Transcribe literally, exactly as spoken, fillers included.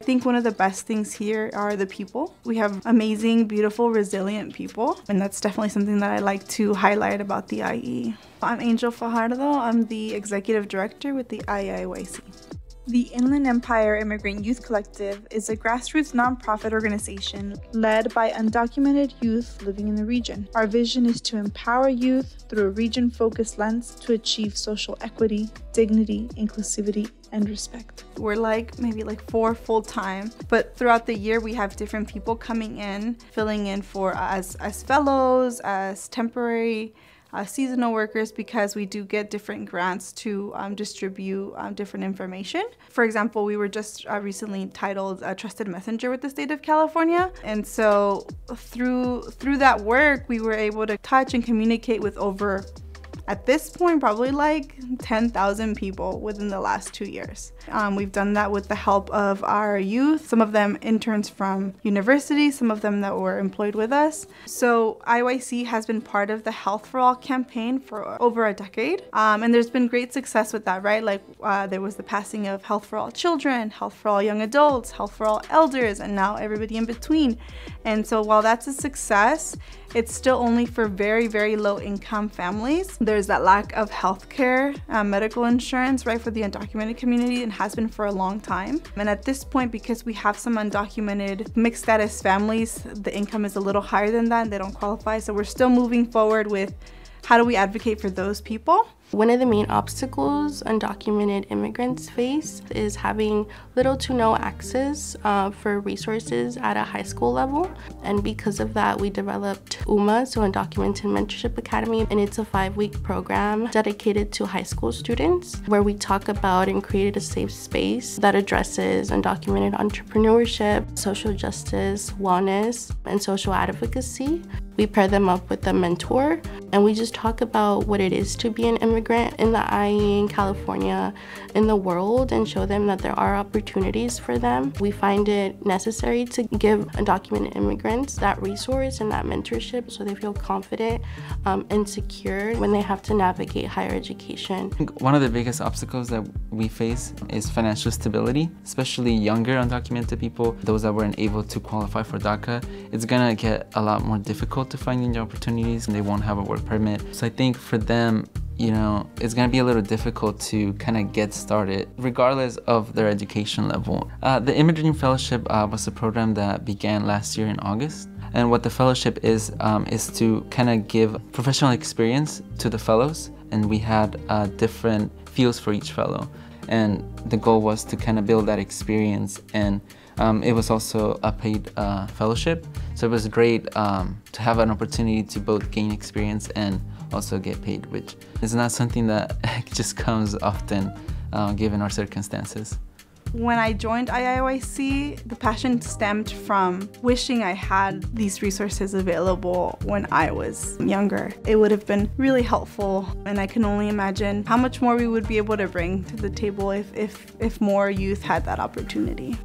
I think one of the best things here are the people. We have amazing, beautiful, resilient people, and that's definitely something that I like to highlight about the I E. I'm Angel Fajardo. I'm the Executive Director with the I I Y C. The Inland Empire Immigrant Youth Collective is a grassroots nonprofit organization led by undocumented youth living in the region. Our vision is to empower youth through a region-focused lens to achieve social equity, dignity, inclusivity, and respect. We're like maybe like four full-time, but throughout the year we have different people coming in, filling in for us as fellows, as temporary Uh, seasonal workers, because we do get different grants to um, distribute um, different information. For example, we were just uh, recently titled a Trusted Messenger with the State of California. And so through, through that work, we were able to touch and communicate with over, at this point, probably like ten thousand people within the last two years. Um, we've done that with the help of our youth, some of them interns from university, some of them that were employed with us. So I Y C has been part of the Health for All campaign for over a decade. Um, and there's been great success with that, right? Like uh, there was the passing of Health for All children, Health for All young adults, Health for All elders, and now everybody in between. And so while that's a success, it's still only for very, very low income families. There's that lack of healthcare, uh, medical insurance, right, for the undocumented community, and has been for a long time. And at this point, because we have some undocumented mixed status families, the income is a little higher than that and they don't qualify. So we're still moving forward with how do we advocate for those people? One of the main obstacles undocumented immigrants face is having little to no access uh, for resources at a high school level. And because of that, we developed U M A, so Undocumented Mentorship Academy, and it's a five-week program dedicated to high school students, where we talk about and created a safe space that addresses undocumented entrepreneurship, social justice, wellness, and social advocacy. We pair them up with a mentor, and we just talk about what it is to be an immigrant in the I E, in California, in the world, and show them that there are opportunities for them. We find it necessary to give undocumented immigrants that resource and that mentorship so they feel confident um, and secure when they have to navigate higher education. I think one of the biggest obstacles that we face is financial stability, especially younger undocumented people, those that weren't able to qualify for DACA. It's gonna get a lot more difficult to find new opportunities, and they won't have a work permit. So I think for them, you know, it's gonna be a little difficult to kind of get started, regardless of their education level. Uh, the Image Dream Fellowship uh, was a program that began last year in August. And what the fellowship is, um, is to kind of give professional experience to the fellows. And we had uh, different fields for each fellow. And the goal was to kind of build that experience. And um, it was also a paid uh, fellowship. So it was great um, to have an opportunity to both gain experience and also get paid, which is not something that just comes often uh, given our circumstances. When I joined I I Y C, the passion stemmed from wishing I had these resources available when I was younger. It would have been really helpful, and I can only imagine how much more we would be able to bring to the table if, if, if more youth had that opportunity.